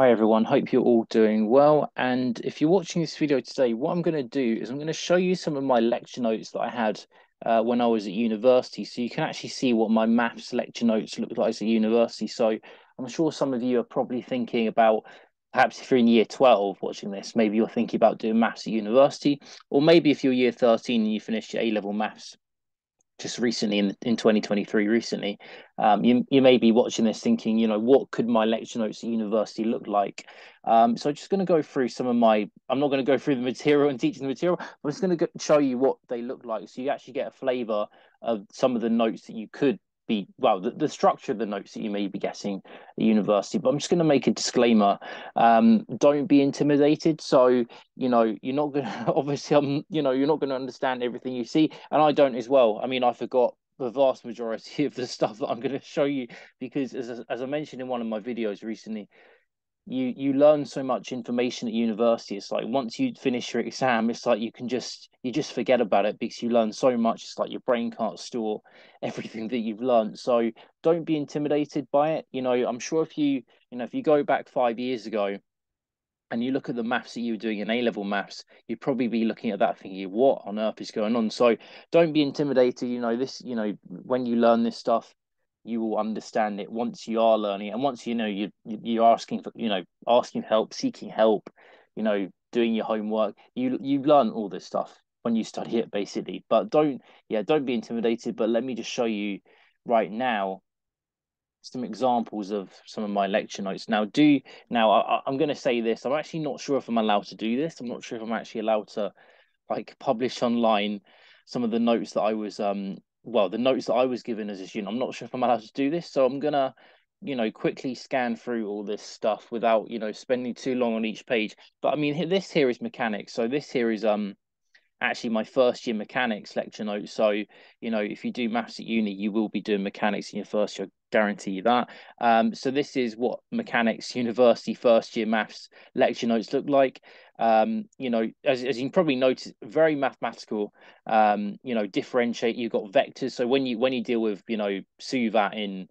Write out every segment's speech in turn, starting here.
Hi everyone, hope you're all doing well. And if you're watching this video today, what I'm going to do is I'm going to show you some of my lecture notes that I had when I was at university, so you can actually see what my maths lecture notes looked like at university. So I'm sure some of you are probably thinking about, perhaps if you're in year 12 watching this, maybe you're thinking about doing maths at university, or maybe if you're year 13 and you finished your A-level maths just recently in 2023 recently, you may be watching this thinking, you know, what could my lecture notes at university look like? So I'm just going to go through some of my, I'm not going to go through the material and teaching the material, I'm just going to show you what they look like, so you actually get a flavour of some of the notes that you could be, well, the structure of the notes that you may be getting at university. But I'm just going to make a disclaimer, don't be intimidated. So, you know, you're not going to, obviously, you know, you're not going to understand everything you see, and I don't as well. I mean, I forgot the vast majority of the stuff that I'm going to show you, because as I mentioned in one of my videos recently, you learn so much information at university. It's like once you finish your exam, it's like you just forget about it, because you learn so much. It's like your brain can't store everything that you've learned. So don't be intimidated by it. You know, I'm sure if you go back 5 years ago and you look at the maths that you were doing in A-level maths, you'd probably be looking at that thinking, what on earth is going on? So don't be intimidated. You know, this, you know, when you learn this stuff, you will understand it once you are learning, and once you know you're asking for, you know, asking help, seeking help, you know, doing your homework, you learn all this stuff when you study it, basically. But don't be intimidated. But let me just show you right now some examples of some of my lecture notes. Now I'm going to say this, I'm actually not sure if I'm allowed to do this. I'm not sure if I'm actually allowed to, like, publish online some of the notes that I was the notes that I was given as a student. I'm not sure if I'm allowed to do this. So I'm going to, you know, quickly scan through all this stuff without, you know, spending too long on each page. But I mean, this here is mechanics. So this here is actually my first year mechanics lecture notes. So, you know, if you do maths at uni, you will be doing mechanics in your first year, I guarantee you that. So this is what mechanics university first year maths lecture notes look like. You know, as you can probably notice, very mathematical. You know, differentiate, you've got vectors. So when you deal with, you know, SUVAT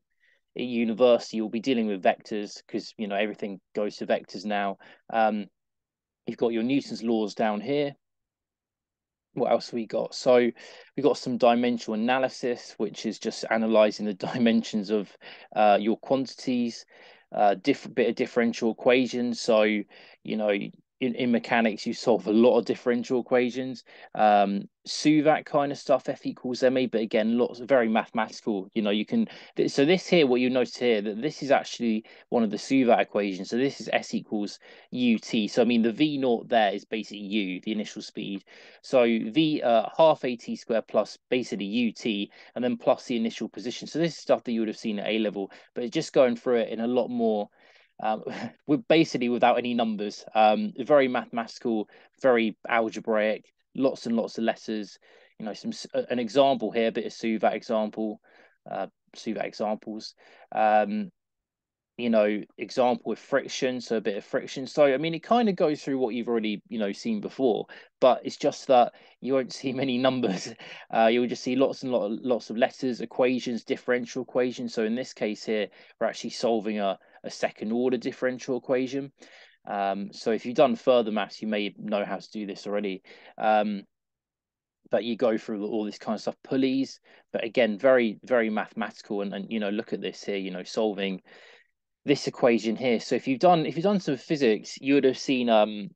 at university, you'll be dealing with vectors, because, you know, everything goes to vectors now. You've got your Newton's laws down here. What else we got? So we got some dimensional analysis, which is just analyzing the dimensions of your quantities, bit of differential equations. So, you know, in mechanics, you solve a lot of differential equations, SUVAT kind of stuff, F equals MA, but again, lots of very mathematical, you know, you can, so this here, what you notice here, that this is actually one of the SUVAT equations. So this is S equals UT. So, I mean, the V naught there is basically U, the initial speed. So V half AT squared plus basically UT, and then plus the initial position. So this is stuff that you would have seen at A level, but it's just going through it in a lot more, with basically without any numbers, very mathematical, very algebraic, lots and lots of letters. You know, an example here, a bit of SUVAT example, SUVAT examples. You know, example with friction, so a bit of friction. So I mean, it kind of goes through what you've already, you know, seen before, but it's just that you won't see many numbers. You'll just see lots and lots of letters, equations, differential equations. So in this case here, we're actually solving a second order differential equation. So if you've done further maths, you may know how to do this already. But you go through all this kind of stuff, pulleys, but again, very, very mathematical. And you know, look at this here, you know, solving this equation here. So if you've done some physics, you would have seen,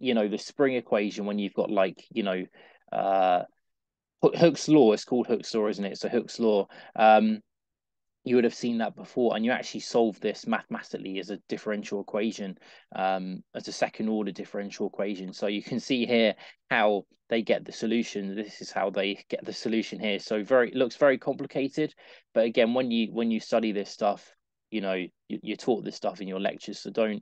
you know, the spring equation when you've got, like, you know, Hooke's law. It's called Hooke's law, isn't it? So Hooke's law. You would have seen that before, and you actually solve this mathematically as a differential equation, as a second order differential equation. So you can see here how they get the solution. This is how they get the solution here. So it looks very complicated, but again, when you study this stuff, you know, you're taught this stuff in your lectures. So don't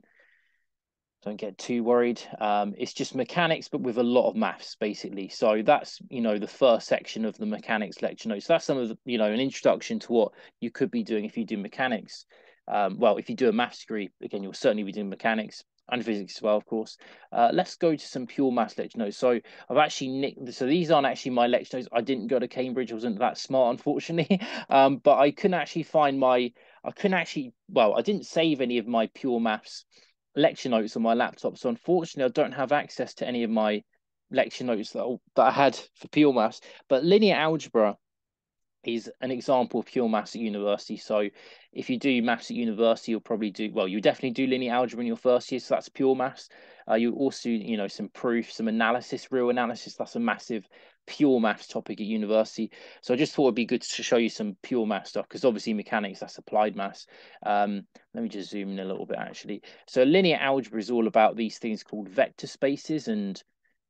get too worried. It's just mechanics, but with a lot of maths, basically. So that's, you know, the first section of the mechanics lecture notes. That's some of the, you know, an introduction to what you could be doing if you do mechanics. Well, if you do a maths degree, again, you'll certainly be doing mechanics and physics as well, of course. Let's go to some pure maths lecture notes. So I've actually nicked, so these aren't actually my lecture notes. I didn't go to Cambridge. I wasn't that smart, unfortunately. But I couldn't actually find I didn't save any of my pure maths lecture notes on my laptop. So unfortunately, I don't have access to any of my lecture notes that I had for pure maths. But linear algebra is an example of pure maths at university. So if you do maths at university, you'll probably do, well, you definitely do linear algebra in your first year. So that's pure maths. You also, you know, some proof, some analysis, real analysis. That's a massive pure maths topic at university. So I just thought it'd be good to show you some pure maths stuff, because obviously mechanics, that's applied maths. Let me just zoom in a little bit, actually. So linear algebra is all about these things called vector spaces and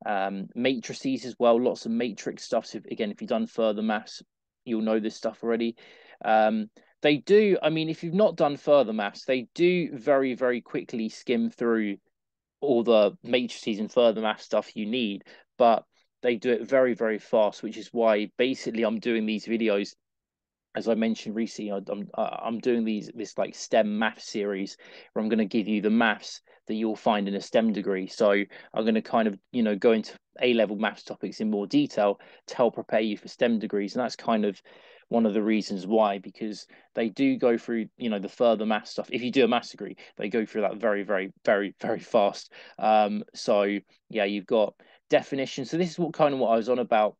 matrices as well. Lots of matrix stuff. So again, if you've done further maths, you'll know this stuff already. They do, I mean, if you've not done further maths, they do very, very quickly skim through all the matrices and further maths stuff you need, but they do it very, very fast, which is why basically I'm doing these videos. As I mentioned recently, I'm doing this like STEM math series where I'm going to give you the maths that you'll find in a STEM degree. So I'm going to kind of, you know, go into A-level maths topics in more detail to help prepare you for STEM degrees. And that's kind of one of the reasons why, because they do go through, you know, the further maths stuff. If you do a maths degree, they go through that very, very, very, very fast. So yeah, you've got definitions. So this is what I was on about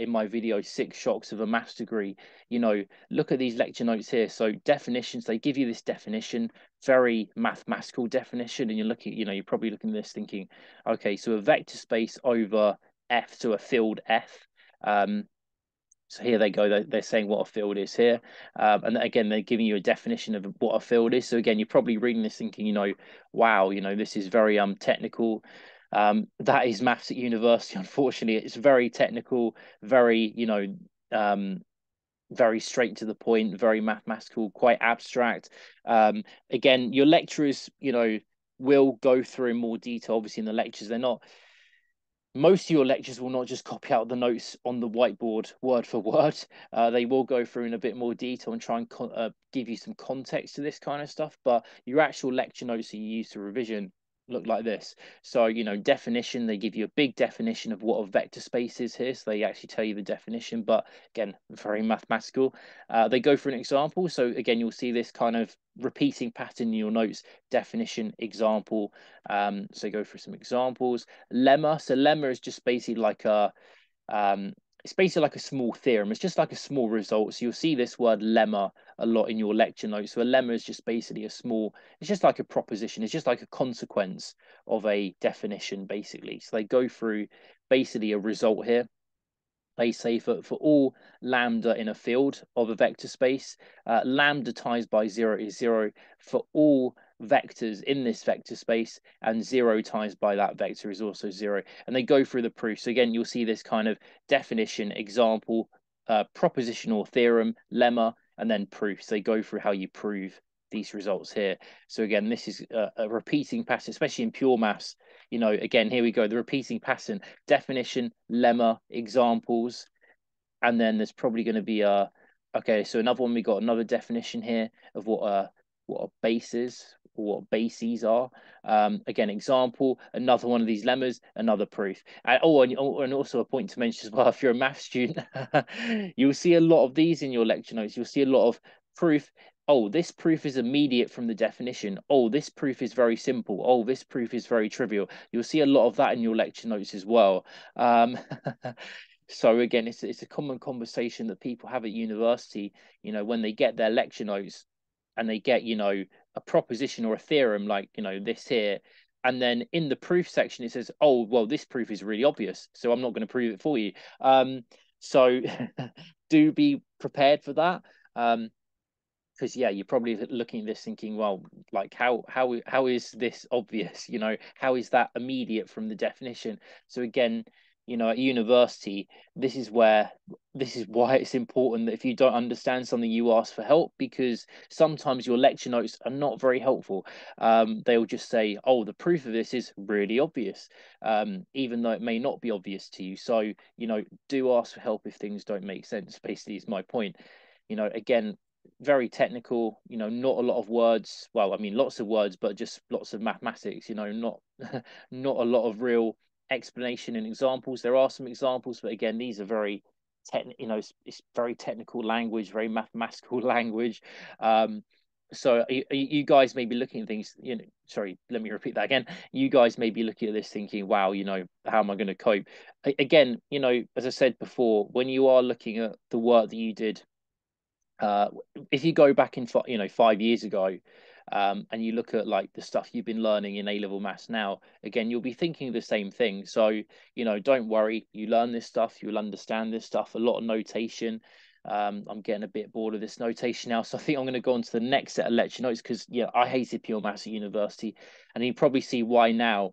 in my video, 6 shocks of a maths degree. You know, look at these lecture notes here. So definitions, they give you this definition, very mathematical definition, and you're looking, you know, you're probably looking at this thinking, okay, so a vector space over F, so a field F. So here they go, they're saying what a field is here. And again, they're giving you a definition of what a field is. So again, you're probably reading this thinking, you know, wow, you know, this is very technical. That is maths at university, unfortunately. It's very technical, very, you know, very straight to the point, very mathematical, quite abstract. Again, your lecturers, you know, will go through in more detail, obviously, in the lectures. Most of your lectures will not just copy out the notes on the whiteboard word for word. They will go through in a bit more detail and try and give you some context to this kind of stuff. But your actual lecture notes that you use to revision look like this. So, you know, definition, they give you a big definition of what a vector space is here. So they actually tell you the definition, but again, very mathematical. They go for an example. So again, you'll see this kind of repeating pattern in your notes, definition, example. So go for some examples. Lemma. So lemma is just basically like it's basically like a small theorem. It's just like a small result. So you'll see this word lemma a lot in your lecture notes. So a lemma is just basically it's just like a proposition. It's just like a consequence of a definition, basically. So they go through basically a result here. They say for all lambda in a field of a vector space, lambda times by 0 is 0 for all vectors in this vector space, and 0 times by that vector is also 0. And they go through the proof. So again, you'll see this kind of definition, example, proposition or theorem, lemma, and then proof. So they go through how you prove these results here. So again, this is a repeating pattern, especially in pure maths. You know, again, here we go, the repeating pattern, definition, lemma, examples, and then there's probably going to be okay, so another one, we got another definition here of what a base is, or what bases are. Again, example, another one of these lemmas, another proof. And also a point to mention as well, if you're a math student, you'll see a lot of these in your lecture notes. You'll see a lot of proof. Oh, this proof is immediate from the definition. Oh, this proof is very simple. Oh, this proof is very trivial. You'll see a lot of that in your lecture notes as well. So again, it's a common conversation that people have at university, you know, when they get their lecture notes and they get, you know, a proposition or a theorem like, you know, this here. And then in the proof section, it says, oh, well, this proof is really obvious, so I'm not going to prove it for you. So do be prepared for that. Because yeah, you're probably looking at this thinking, well, like how is this obvious? You know, how is that immediate from the definition? So again, you know, at university, this is why it's important that if you don't understand something, you ask for help, because sometimes your lecture notes are not very helpful. They'll just say, oh, the proof of this is really obvious, even though it may not be obvious to you. So, you know, do ask for help if things don't make sense, basically, is my point. You know, again, very technical, you know, not a lot of words. Well, I mean, lots of words, but just lots of mathematics, you know, not a lot of real explanation and examples. There are some examples, but again, these are very technical, you know, it's very technical language, very mathematical language. So you guys may be looking at things, you know, sorry, let me repeat that again. You guys may be looking at this thinking, wow, you know, how am I going to cope? Again, you know, as I said before, when you are looking at the work that you did, if you go back in, you know, 5 years ago, and you look at like the stuff you've been learning in A-level maths now, again, you'll be thinking the same thing. So, you know, don't worry, you learn this stuff, you'll understand this stuff, a lot of notation. I'm getting a bit bored of this notation now, so I think I'm going to go on to the next set of lecture notes, because yeah, I hated pure maths at university, and you probably see why now.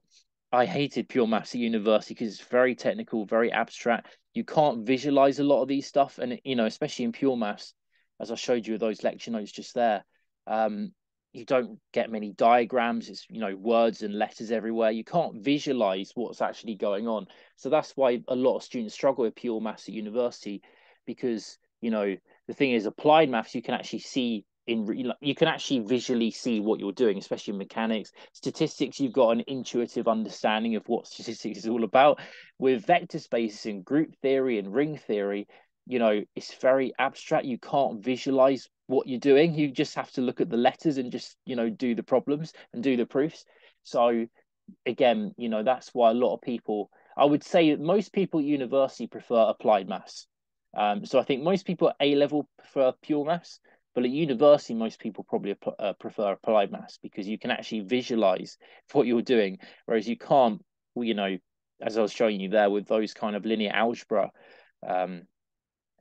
I hated pure maths at university because it's very technical, very abstract. You can't visualize a lot of these stuff, and you know, especially in pure maths, as I showed you with those lecture notes just there, you don't get many diagrams. It's, you know, words and letters everywhere. You can't visualize what's actually going on. So that's why a lot of students struggle with pure maths at university, because you know, the thing is, applied maths, you can actually see in, you can actually visually see what you're doing, especially in mechanics. Statistics, you've got an intuitive understanding of what statistics is all about. With vector spaces and group theory and ring theory, you know, it's very abstract. You can't visualize what you're doing. You just have to look at the letters and just, you know, do the problems and do the proofs. So again, you know, that's why a lot of people, I would say that most people at university prefer applied maths. So I think most people at A-level prefer pure maths, but at university, most people probably prefer applied maths, because you can actually visualize what you're doing, whereas you can't, you know, as I was showing you there with those kind of linear algebra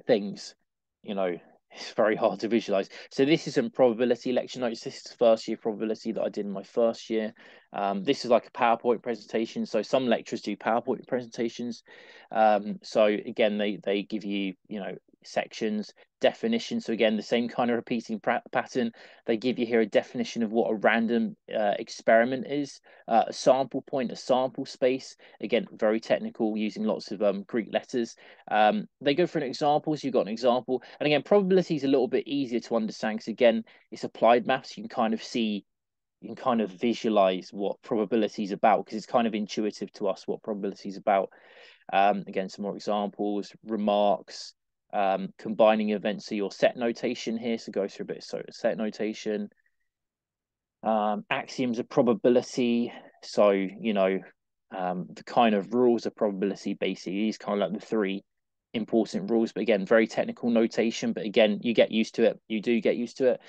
things, you know, it's very hard to visualize. So this is some probability lecture notes. This is first year probability that I did in my first year. This is like a PowerPoint presentation. So some lecturers do PowerPoint presentations. So again, they give you, you know, sections, definitions. So again, the same kind of repeating pattern. They give you here a definition of what a random experiment is, a sample point, a sample space. Again, very technical, using lots of Greek letters. They go for an example, so you've got an example. And again, probability is a little bit easier to understand, because again, it's applied maths. You can kind of see, you can kind of visualize what probability is about, because it's kind of intuitive to us what probability is about. Again, some more examples, remarks, combining events, so your set notation here, so go through a bit of set notation, axioms of probability, so you know, the kind of rules of probability, basically these kind of like the three important rules, but again, very technical notation, but again, you get used to it, you do get used to it.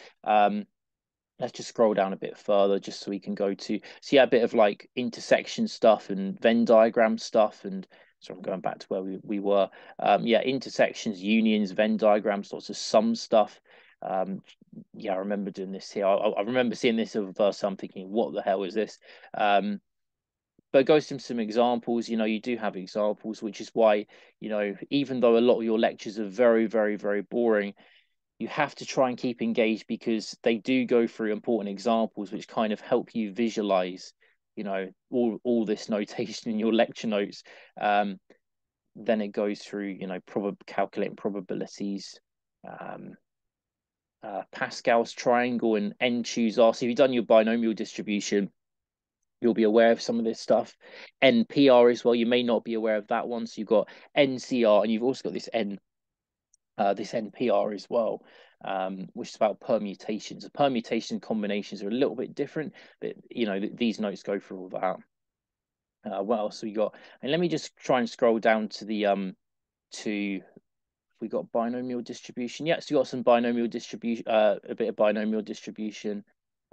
Let's just scroll down a bit further just so we can go to, so yeah, a bit of like intersection stuff and Venn diagram stuff, and so I'm going back to where we were. Yeah, intersections, unions, Venn diagrams, lots of sum stuff. Yeah, I remember doing this here. I remember seeing this over verse. I'm thinking, what the hell is this? But it goes to some examples. You know, you do have examples, which is why, you know, even though a lot of your lectures are very, very, very boring, you have to try and keep engaged, because they do go through important examples, which kind of help you visualize, you know, all this notation in your lecture notes. Then it goes through, you know, calculating probabilities, Pascal's triangle and n choose r. So if you've done your binomial distribution, you'll be aware of some of this stuff. NPR as well, you may not be aware of that one. So you've got NCR, and you've also got this NPR as well, which is about permutations. The permutations and combinations are a little bit different, but you know, these notes go for all that. What else have we got? And let me just try and scroll down to the to, we got binomial distribution. Yeah, so you got some binomial distribution, a bit of binomial distribution.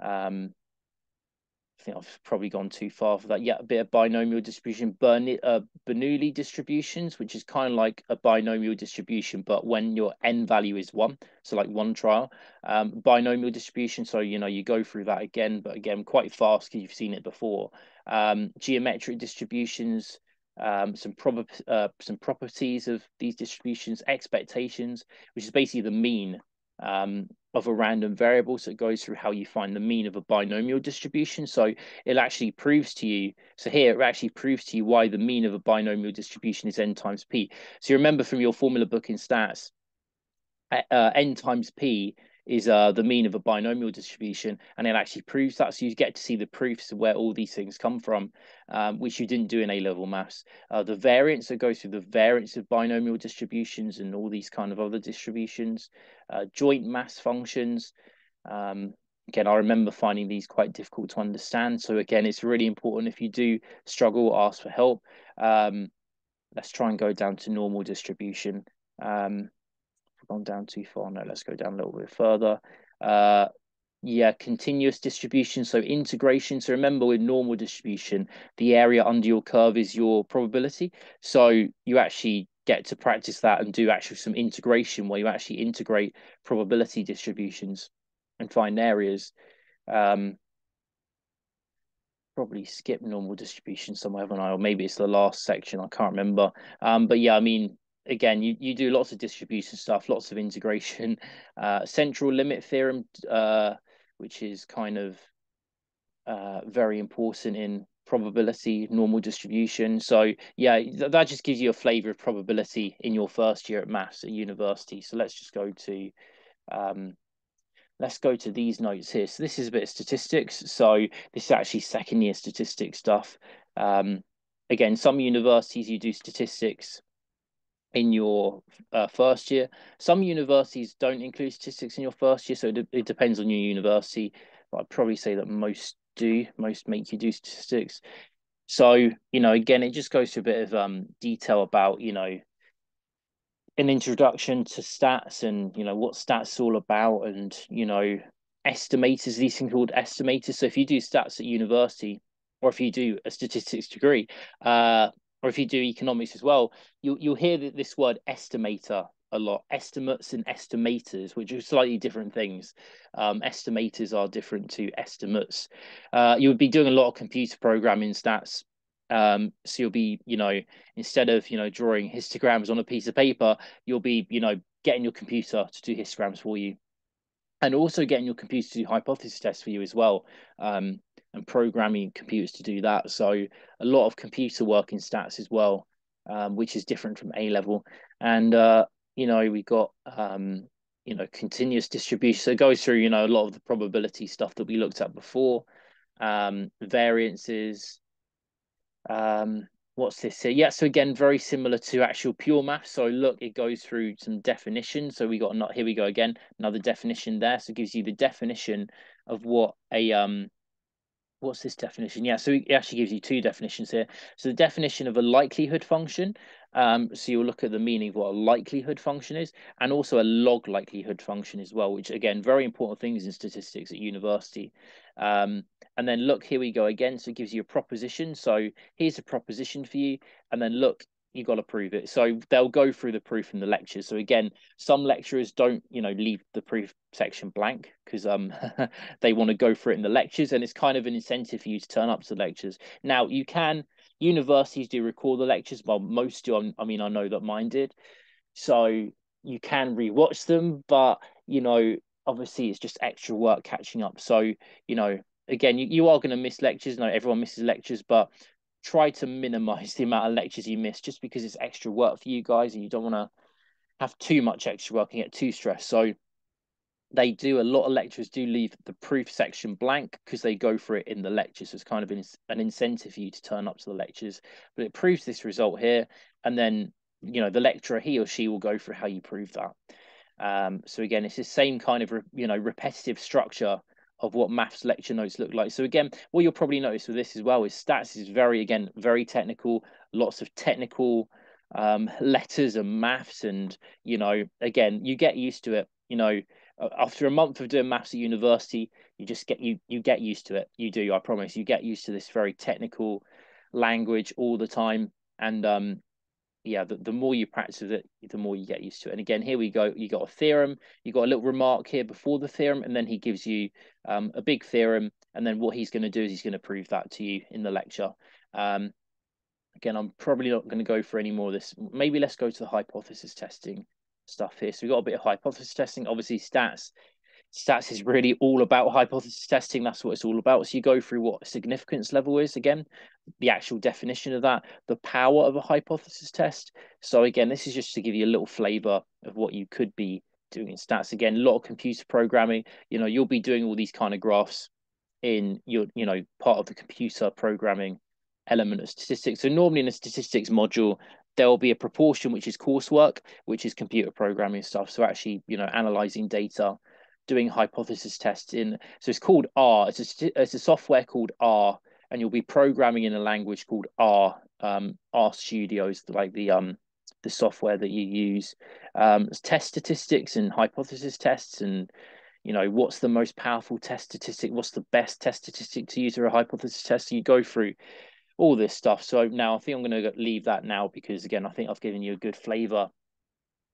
I think I've probably gone too far for that. Yeah, a bit of binomial distribution, Bernoulli distributions, which is kind of like a binomial distribution, but when your n value is 1, so like one trial. Binomial distribution, so, you know, you go through that again, but again, quite fast because you've seen it before. Geometric distributions, some properties of these distributions, expectations, which is basically the mean of a random variable. So it goes through how you find the mean of a binomial distribution. So it actually proves to you, so here it actually proves to you why the mean of a binomial distribution is n times p. So you remember from your formula book in stats, n times p is the mean of a binomial distribution, and it actually proves that. So you get to see the proofs of where all these things come from, which you didn't do in A-level maths. The variance, that goes through the variance of binomial distributions and all these kind of other distributions. Joint mass functions, Again, I remember finding these quite difficult to understand. So again, it's really important if you do struggle, ask for help. Let's try and go down to normal distribution. We've gone down too far. No, let's go down a little bit further. Yeah, continuous distribution. So integration. So remember, with normal distribution, the area under your curve is your probability. So you actually get to practice that and do actually some integration where you actually integrate probability distributions and find areas. Probably skip normal distribution somewhere, haven't I? Or maybe it's the last section. I can't remember. But yeah, I mean, again, you do lots of distribution stuff, lots of integration. Central limit theorem, which is kind of very important in probability, normal distribution. So yeah, that just gives you a flavour of probability in your first year at maths at university. So let's just go to, let's go to these notes here. So this is a bit of statistics. So this is actually second year statistics stuff. Again, some universities you do statistics in your first year. Some universities don't include statistics in your first year. So it depends on your university. But I'd probably say that most do. Most make you do statistics. So, you know, again, it just goes to a bit of detail about, you know, an introduction to stats and, you know, what stats is all about and, you know, estimators, these things called estimators. So if you do stats at university or if you do a statistics degree, or if you do economics as well, you'll hear that this word estimator a lot. Estimates and estimators, which are slightly different things. Estimators are different to estimates. You would be doing a lot of computer programming stats. So you'll be, you know, instead of, you know, drawing histograms on a piece of paper, you'll be, you know, getting your computer to do histograms for you. And also getting your computer to do hypothesis tests for you as well, and programming computers to do that. So a lot of computer work in stats as well, which is different from A level. And, you know, we got, you know, continuous distribution. So it goes through, you know, a lot of the probability stuff that we looked at before, variances. What's this here? Yeah, so again, very similar to actual pure math. So look, it goes through some definitions. So we got not here we go again, another definition there. So it gives you the definition of what a what's this definition? Yeah, so it actually gives you two definitions here. So the definition of a likelihood function. So you'll look at the meaning of what a likelihood function is, and also a log likelihood function as well, which again, very important things in statistics at university. And then look, here we go again. So it gives you a proposition. So here's a proposition for you. And then look, you got to prove it. So they'll go through the proof in the lecture. So again, some lecturers don't, you know, leave the proof section blank because they want to go for it in the lectures. And it's kind of an incentive for you to turn up to the lectures. Now you can, universities do record the lectures. Well, most do. I mean, I know that mine did. So you can rewatch them, but, you know, obviously it's just extra work catching up. So, you know, again, you are going to miss lectures. No, everyone misses lectures, but try to minimize the amount of lectures you miss just because it's extra work for you guys and you don't want to have too much extra work and get too stressed. So they do, a lot of lecturers do leave the proof section blank because they go for it in the lectures. So it's kind of an incentive for you to turn up to the lectures, but it proves this result here. And then, you know, the lecturer, he or she will go for how you prove that. So again, it's the same kind of, you know, repetitive structure of what maths lecture notes look like. So again, what you'll probably notice with this as well is stats is very, again, very technical, lots of technical letters and maths. And, you know, again, you get used to it, you know, after a month of doing maths at university, you just get, you get used to it. You do, I promise, you get used to this very technical language all the time. And yeah, the more you practice it, the more you get used to it. And again, here we go. You got a theorem. You got a little remark here before the theorem, and then he gives you a big theorem. And then what he's going to do is he's going to prove that to you in the lecture. Again, I'm probably not going to go for any more of this. Maybe let's go to the hypothesis testing stuff here. So we got a bit of hypothesis testing. Obviously, stats. Stats is really all about hypothesis testing. That's what it's all about. So you go through what significance level is, again, the actual definition of that, the power of a hypothesis test. So again, this is just to give you a little flavor of what you could be doing in stats. Again, a lot of computer programming, you know, you'll be doing all these kind of graphs in your, you know, part of the computer programming element of statistics. So normally in a statistics module, there'll be a proportion, which is coursework, which is computer programming stuff. So actually, you know, analyzing data, doing hypothesis tests in. So it's called R. It's a software called R, and you'll be programming in a language called R. R Studio is like the software that you use. It's test statistics and hypothesis tests, and you know, what's the most powerful test statistic? What's the best test statistic to use for a hypothesis test? So you go through all this stuff. So now I think I'm going to leave that now, because again, I think I've given you a good flavor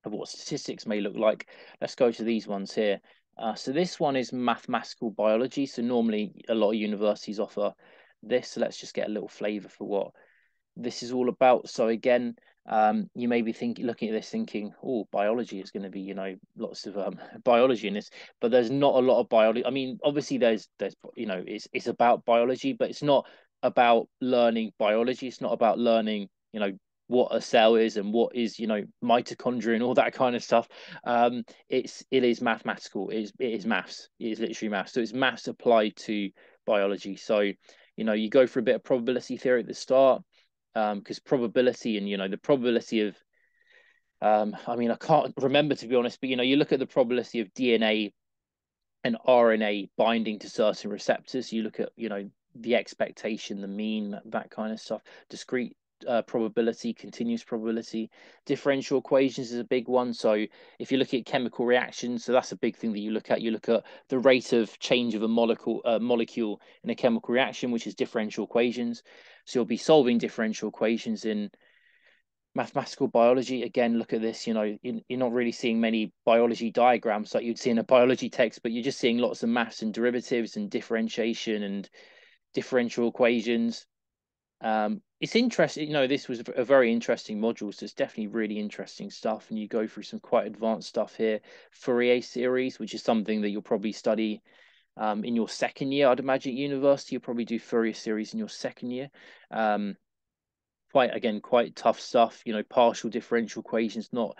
of what statistics may look like. Let's go to these ones here. So this one is mathematical biology. So normally a lot of universities offer this. So let's just get a little flavor for what this is all about. So again, you may be looking at this thinking, oh, biology is going to be, you know, lots of biology in this, but there's not a lot of biology. I mean, obviously there's, you know, it's about biology, but it's not about learning biology. It's not about learning, you know, what a cell is and what is, you know, mitochondria and all that kind of stuff. It is mathematical. It is maths. It is literally maths. So it's maths applied to biology. So, you know, you go for a bit of probability theory at the start, because probability and, you know, the probability of, I mean, I can't remember, to be honest, but, you know, you look at the probability of DNA and RNA binding to certain receptors. You look at, you know, the expectation, the mean, that kind of stuff. Discrete probability, continuous probability, differential equations is a big one. So if you look at chemical reactions, so that's a big thing that you look at. You look at the rate of change of a molecule in a chemical reaction, which is differential equations. So you'll be solving differential equations in mathematical biology. Again, look at this, you know, you're not really seeing many biology diagrams like you'd see in a biology text, but you're just seeing lots of maths and derivatives and differentiation and differential equations. It's interesting, you know, this was a very interesting module, so it's definitely really interesting stuff, and you go through some quite advanced stuff here. Fourier series, which is something that you'll probably study in your second year, I'd imagine, at university. You'll probably do Fourier series in your second year. Quite tough stuff, you know, partial differential equations, not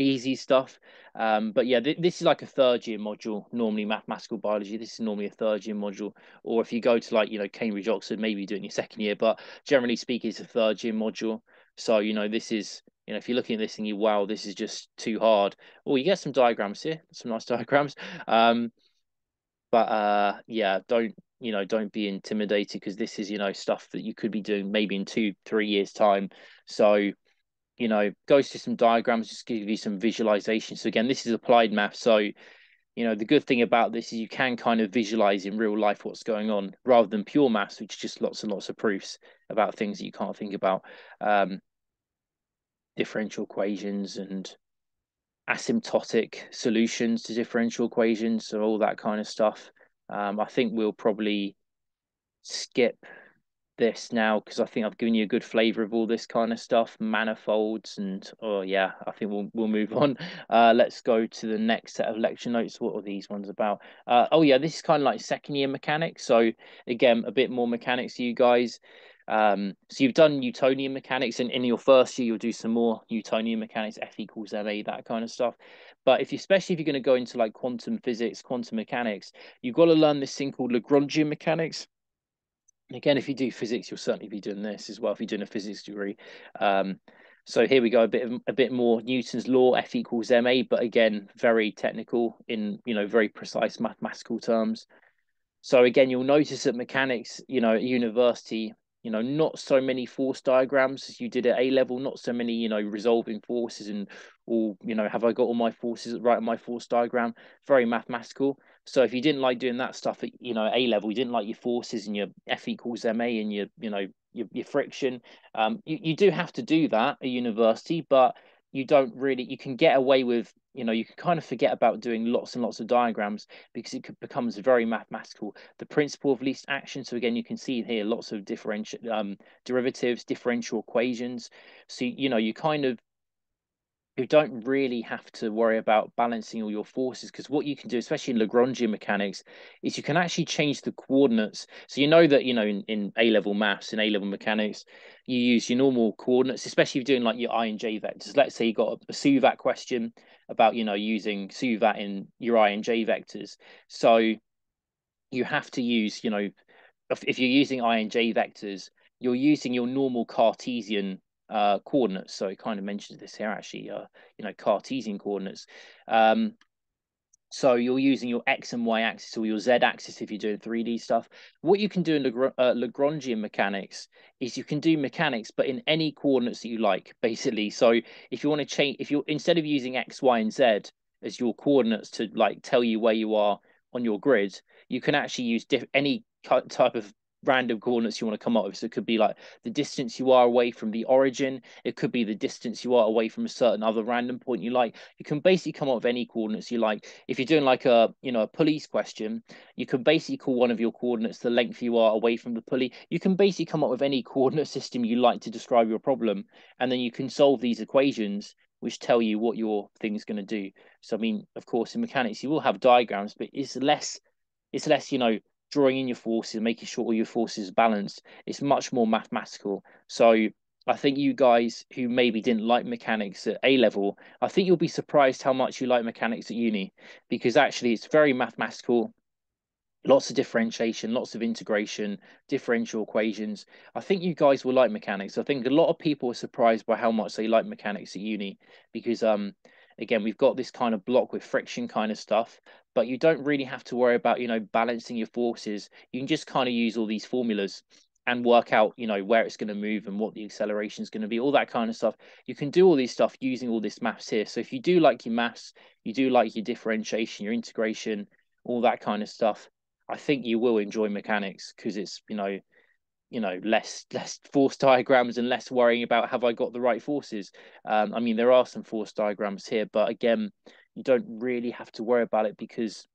easy stuff. But yeah, this is like a third year module, normally mathematical biology. This is normally a third year module, or if you go to, like, you know, Cambridge, Oxford, maybe you do it in your second year, but generally speaking, it's a third year module. So, you know, this is, you know, if you're looking at this and you, wow, this is just too hard. Oh, you get some diagrams here, some nice diagrams. Yeah, don't be intimidated, because this is, you know, stuff that you could be doing maybe in 2-3 years time. So, you know, goes to some diagrams, just give you some visualization. So again, this is applied math. So, you know, the good thing about this is you can kind of visualize in real life what's going on, rather than pure maths, which is just lots and lots of proofs about things that you can't think about. Differential equations and asymptotic solutions to differential equations, so all that kind of stuff. I think we'll probably skip this now, because I think I've given you a good flavor of all this kind of stuff, manifolds, and oh yeah, I think we'll move on. Let's go to the next set of lecture notes. What are these ones about? Oh yeah, this is kind of like second year mechanics, so again, a bit more mechanics for you guys. So you've done Newtonian mechanics, and in your first year you'll do some more Newtonian mechanics, F equals ma, that kind of stuff. But especially if you're going to go into like quantum physics, quantum mechanics, you've got to learn this thing called Lagrangian mechanics. Again, if you do physics, you'll certainly be doing this as well, if you're doing a physics degree. So here we go, a bit more Newton's law, F equals ma, but again, very technical in, you know, very precise mathematical terms. So again, you'll notice that mechanics, you know, at university, you know, not so many force diagrams as you did at A level, not so many, you know, resolving forces and all, you know, have I got all my forces right on my force diagram? Very mathematical. So if you didn't like doing that stuff at, you know, A level, you didn't like your forces and your F equals ma and your, you know, your friction. You do have to do that at university, but you don't really, you can get away with, you know, you can kind of forget about doing lots and lots of diagrams, because it becomes very mathematical. The principle of least action. So again, you can see here lots of differential derivatives, differential equations. So, you know, you kind of, you don't really have to worry about balancing all your forces, because what you can do, especially in Lagrangian mechanics, is you can actually change the coordinates. So you know that, you know, in A-level maths, in A-level mechanics, you use your normal coordinates, especially if you're doing like your I and J vectors. Let's say you got a SUVAT question about, you know, using SUVAT in your I and J vectors. So you have to use, you know, if you're using I and J vectors, you're using your normal Cartesian coordinates. So it kind of mentions this here, actually, you know, Cartesian coordinates. So you're using your X and Y axis or your Z axis if you're doing 3D stuff. What you can do in Lagrangian mechanics is you can do mechanics, but in any coordinates that you like, basically. So if you want to change, if you're instead of using X, Y, and Z as your coordinates to like tell you where you are on your grid, you can actually use any type of random coordinates you want to come up with. So it could be like the distance you are away from the origin. It could be the distance you are away from a certain other random point you like. You can basically come up with any coordinates you like. If you're doing like a pulleys question, you can basically call one of your coordinates the length you are away from the pulley. You can basically come up with any coordinate system you like to describe your problem, and then you can solve these equations which tell you what your thing's going to do. So I mean, of course, in mechanics you will have diagrams, but it's less drawing in your forces and making sure all your forces are balanced. It's much more mathematical. So I think you guys who maybe didn't like mechanics at A level, I think you'll be surprised how much you like mechanics at uni, because actually it's very mathematical. Lots of differentiation, lots of integration, differential equations. I think you guys will like mechanics. I think a lot of people are surprised by how much they like mechanics at uni, because again, we've got this kind of block with friction kind of stuff, but you don't really have to worry about, balancing your forces. You can just kind of use all these formulas and work out, where it's going to move and what the acceleration is going to be, all that kind of stuff. You can do all these stuff using all this maths here. So if you do like your maths, you do like your differentiation, your integration, all that kind of stuff, I think you will enjoy mechanics, because it's, less force diagrams and less worrying about have I got the right forces. I mean, there are some force diagrams here, but again, you don't really have to worry about it because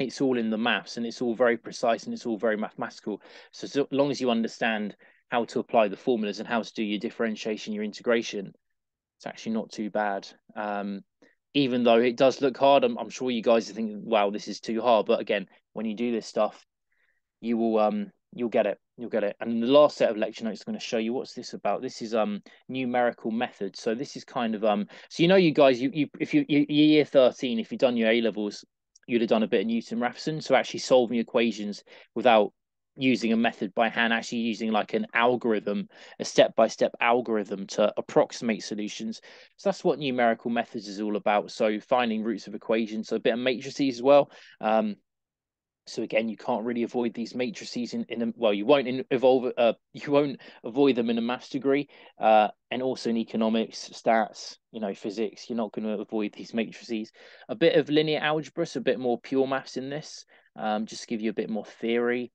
it's all in the maths and it's all very precise and it's all very mathematical. So as long as you understand how to apply the formulas and how to do your differentiation, your integration, it's actually not too bad. Even though it does look hard, I'm sure you guys are thinking, wow, this is too hard. But again, when you do this stuff, you will you'll get it. You'll get it. And the last set of lecture notes I'm going to show you. What's this about? This is numerical methods. So this is kind of so you guys, if you year 13, if you've done your A levels, you'd have done a bit of Newton-Raphson. So actually solving equations without using a method by hand, actually using like an algorithm, a step-by-step algorithm to approximate solutions. So that's what numerical methods is all about. So finding roots of equations, so a bit of matrices as well. So again, you can't really avoid these matrices you won't avoid them in a maths degree, and also in economics, stats, physics. You're not going to avoid these matrices. A bit of linear algebra, so a bit more pure maths in this, just to give you a bit more theory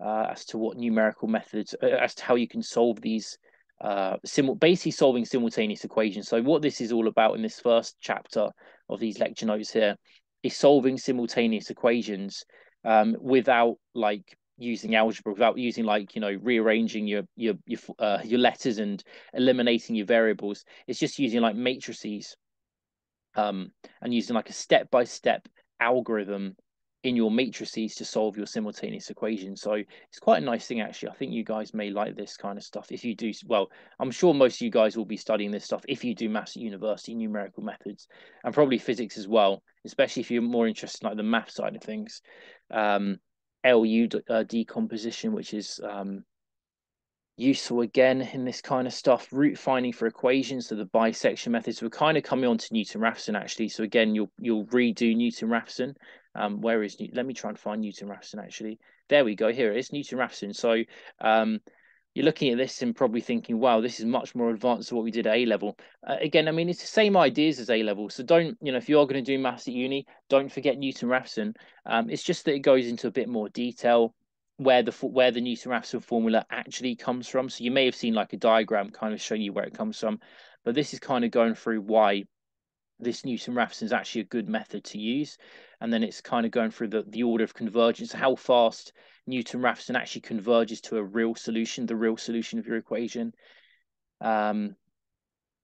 as to what numerical methods, as to how you can solve these, basically solving simultaneous equations. So what this is all about in this first chapter of these lecture notes here is solving simultaneous equations without using algebra, without using rearranging your letters and eliminating your variables. It's just using matrices and using a step-by-step algorithm in your matrices to solve your simultaneous equations. So it's quite a nice thing, actually. I think you guys may like this kind of stuff. If you do, well, I'm sure most of you guys will be studying this stuff if you do maths at university, numerical methods, and probably physics as well, especially if you're more interested in the math side of things. LU decomposition, which is useful again in this kind of stuff. Root finding for equations, so the bisection methods. We're kind of coming on to Newton-Raphson, actually. So again, you'll redo Newton-Raphson. Let me try and find Newton-Raphson, actually. There we go. Here it is, Newton-Raphson. So you're looking at this and probably thinking, wow, this is much more advanced than what we did at A-level. Again, I mean, it's the same ideas as A-level. So don't, if you are going to do maths at uni, don't forget Newton-Raphson. It's just that it goes into a bit more detail where the Newton-Raphson formula actually comes from. So you may have seen a diagram kind of showing you where it comes from, but this is kind of going through why this Newton-Raphson is actually a good method to use. And then it's kind of going through the order of convergence, how fast Newton-Raphson actually converges to a real solution, the real solution of your equation. Convergence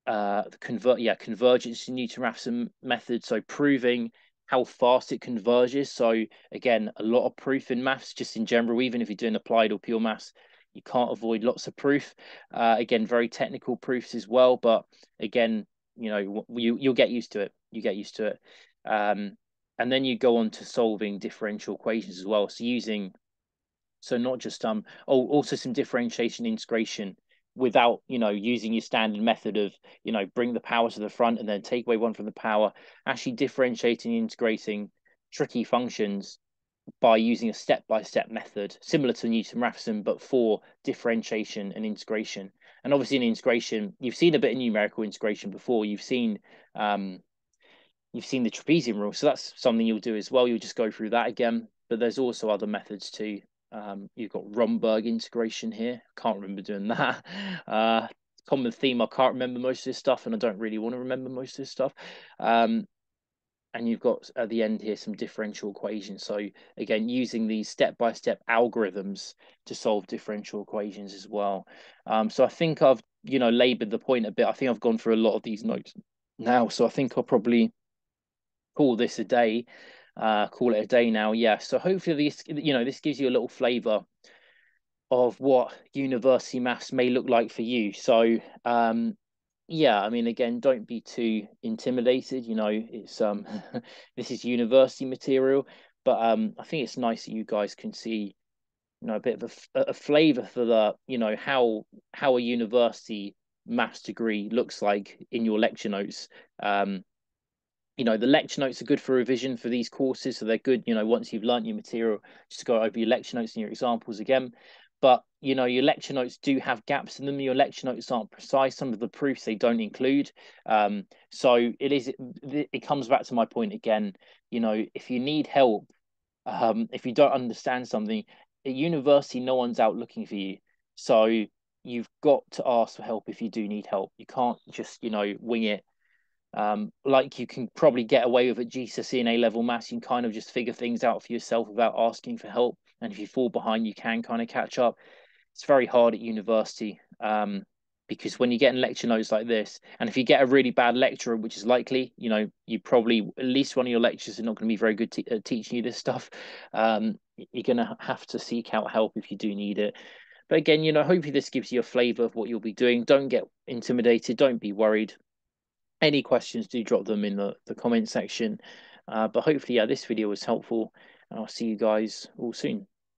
to Newton-Raphson method, so proving how fast it converges. So again, a lot of proof in maths, just in general, even if you're doing applied or pure maths, you can't avoid lots of proof. Again, very technical proofs as well, but again, you'll get used to it. You get used to it. And then you go on to solving differential equations as well. So not just also some differentiation integration without, using your standard method of, bring the power to the front and then take away one from the power, actually differentiating and integrating tricky functions by using a step-by-step method, similar to Newton-Raphson, but for differentiation and integration. And obviously in integration, you've seen a bit of numerical integration before. You've seen the trapezium rule. So that's something you'll do as well. You'll just go through that again. But there's also other methods too. You've got Romberg integration here. Can't remember doing that. Common theme, I can't remember most of this stuff, and I don't really want to remember most of this stuff. And you've got at the end here some differential equations. So again, using these step-by-step algorithms to solve differential equations as well. So I think I've, labored the point a bit. I think I've gone through a lot of these notes now. So I think I'll probably call this a day. Call it a day now. Yeah. So hopefully this, this gives you a little flavour of what university maths may look like for you. So yeah, I mean, again, don't be too intimidated. It's this is university material, but I think it's nice that you guys can see, a bit of a flavour for the, how a university maths degree looks like in your lecture notes. The lecture notes are good for revision for these courses. So they're good, once you've learnt your material, just go over your lecture notes and your examples again. But, your lecture notes do have gaps in them. Your lecture notes aren't precise. Some of the proofs they don't include. So it comes back to my point again. If you need help, if you don't understand something, at university, no one's out looking for you. So you've got to ask for help if you do need help. You can't just, wing it. Like you can probably get away with at GCSE and A-level maths. You can kind of just figure things out for yourself without asking for help. And if you fall behind, you can kind of catch up. It's very hard at university because when you get in lecture notes like this, and if you get a really bad lecturer, which is likely, you probably, at least one of your lectures are not going to be very good at teaching you this stuff. You're going to have to seek out help if you do need it. But again, hopefully this gives you a flavour of what you'll be doing. Don't get intimidated. Don't be worried. Any questions, do drop them in the comment section. But hopefully, yeah, this video was helpful, and I'll see you guys all soon.